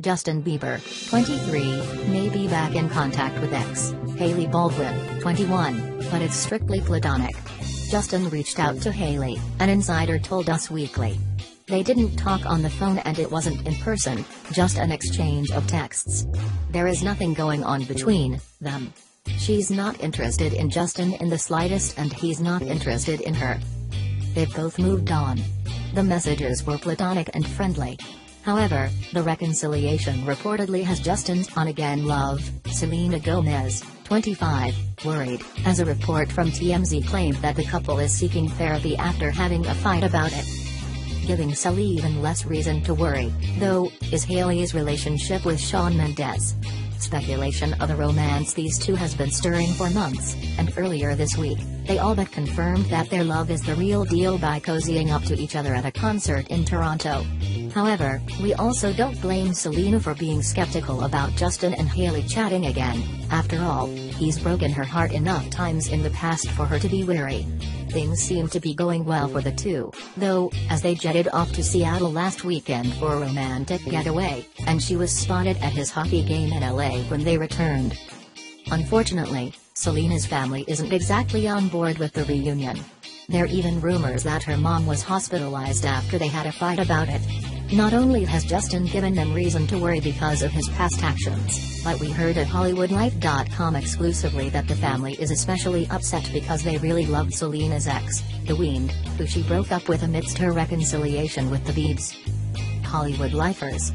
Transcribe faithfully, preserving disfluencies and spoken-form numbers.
Justin Bieber, twenty-three, may be back in contact with ex, Hailey Baldwin, twenty-one, but it's strictly platonic. Justin reached out to Hailey, an insider told Us Weekly. They didn't talk on the phone and it wasn't in person, just an exchange of texts. There is nothing going on between them. She's not interested in Justin in the slightest and he's not interested in her. They've both moved on. The messages were platonic and friendly. However, the reconciliation reportedly has Justin's on-again love, Selena Gomez, twenty-five, worried, as a report from T M Z claimed that the couple is seeking therapy after having a fight about it. Giving Selena even less reason to worry, though, is Hailey's relationship with Shawn Mendes. Speculation of the romance these two has been stirring for months, and earlier this week, they all but confirmed that their love is the real deal by cozying up to each other at a concert in Toronto. However, we also don't blame Selena for being skeptical about Justin and Hailey chatting again. After all, he's broken her heart enough times in the past for her to be wary. Things seem to be going well for the two, though, as they jetted off to Seattle last weekend for a romantic getaway, and she was spotted at his hockey game in L A when they returned. Unfortunately, Selena's family isn't exactly on board with the reunion. There are even rumors that her mom was hospitalized after they had a fight about it. Not only has Justin given them reason to worry because of his past actions, but we heard at Hollywood Life dot com exclusively that the family is especially upset because they really loved Selena's ex, the Weeknd, who she broke up with amidst her reconciliation with the Biebs. Hollywood Lifers.